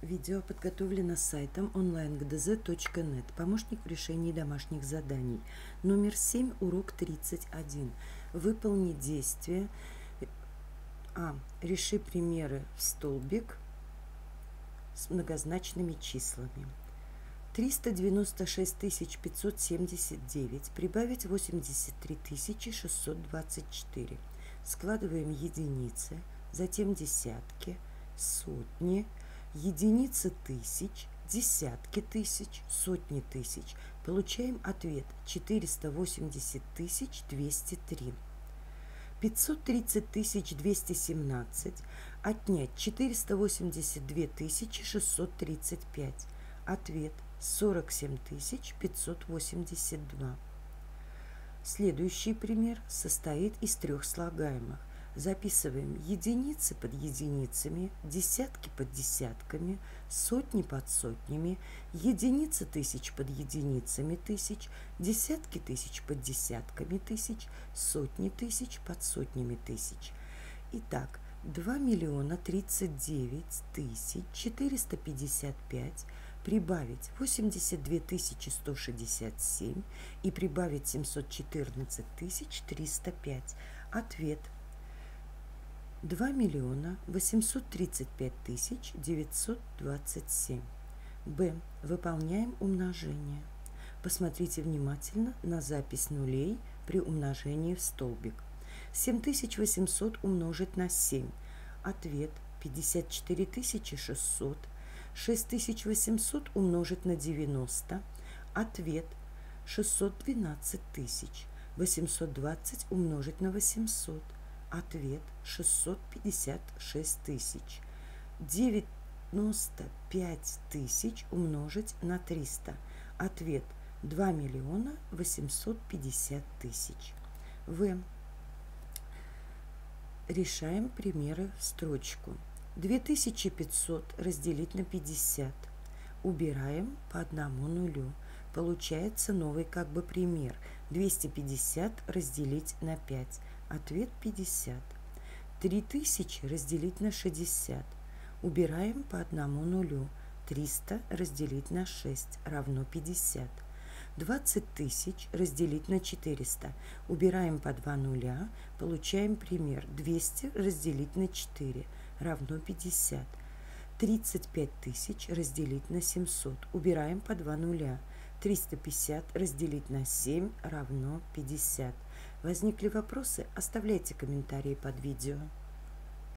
Видео подготовлено сайтом онлайн-гдз.нет. Помощник в решении домашних заданий. Номер 7, урок 31. Выполни действие. Реши примеры в столбик с многозначными числами. 396 579 прибавить 83 624. Складываем единицы, затем десятки, сотни, единицы тысяч, десятки тысяч, сотни тысяч. Получаем ответ 480 203. 530 217 отнять 482 635. Ответ 47 582. Следующий пример состоит из трех слагаемых. Записываем единицы под единицами, десятки под десятками, сотни под сотнями, единицы тысяч под единицами тысяч, десятки тысяч под десятками тысяч, сотни тысяч под сотнями тысяч. Итак, 2 миллиона 39 тысяч 455 прибавить 82 167 и прибавить 714 305. Ответ 2 миллиона 835 тысяч 927. Б. Выполняем умножение. Посмотрите внимательно на запись нулей при умножении в столбик. 7800 умножить на 7. Ответ 54600. 6800 умножить на 90. Ответ 612 тысяч. 820 умножить на 800. Ответ 656 тысяч. 95 тысяч умножить на 300. Ответ 2 миллиона 850 тысяч. В. Решаем примеры в строчку. 2500 разделить на 50. Убираем по одному нулю. Получается новый как бы пример. 250 разделить на 5. Ответ 50. 3000 разделить на 60. Убираем по одному нулю. 300 разделить на 6 равно 50. 20 тысяч разделить на 400. Убираем по 2 нуля. Получаем пример. 200 разделить на 4 равно 50. 35 тысяч разделить на 700. Убираем по 2 нуля. 350 разделить на 7 равно 50. Возникли вопросы? Оставляйте комментарии под видео.